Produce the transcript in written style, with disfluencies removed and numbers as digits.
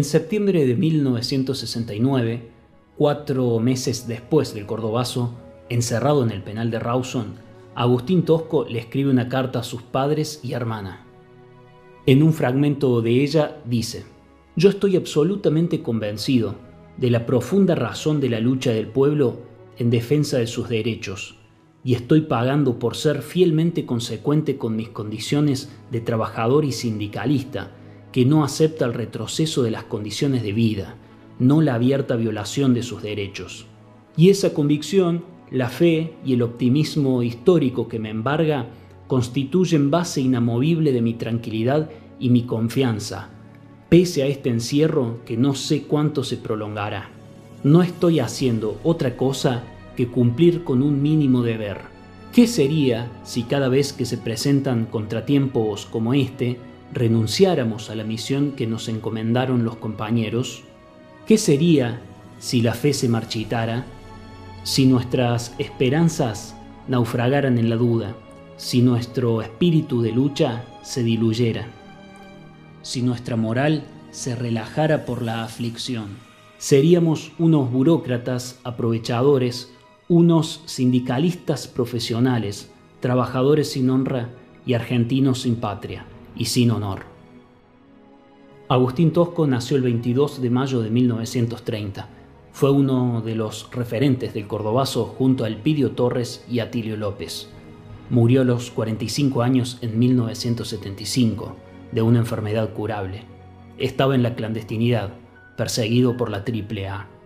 En septiembre de 1969, 4 meses después del Cordobazo, encerrado en el penal de Rawson, Agustín Tosco le escribe una carta a sus padres y hermana. En un fragmento de ella dice: «Yo estoy absolutamente convencido de la profunda razón de la lucha del pueblo en defensa de sus derechos, y estoy pagando por ser fielmente consecuente con mis condiciones de trabajador y sindicalista, que no acepta el retroceso de las condiciones de vida, no la abierta violación de sus derechos. Y esa convicción, la fe y el optimismo histórico que me embarga constituyen base inamovible de mi tranquilidad y mi confianza, pese a este encierro que no sé cuánto se prolongará. No estoy haciendo otra cosa que cumplir con un mínimo deber. ¿Qué sería si cada vez que se presentan contratiempos como este, renunciáramos a la misión que nos encomendaron los compañeros? ¿Qué sería si la fe se marchitara? Si nuestras esperanzas naufragaran en la duda, si nuestro espíritu de lucha se diluyera, si nuestra moral se relajara por la aflicción, seríamos unos burócratas aprovechadores, unos sindicalistas profesionales, trabajadores sin honra y argentinos sin patria y sin honor». Agustín Tosco nació el 22 de mayo de 1930. Fue uno de los referentes del Cordobazo junto a Elpidio Torres y Atilio López. Murió a los 45 años en 1975 de una enfermedad curable. Estaba en la clandestinidad, perseguido por la Triple A.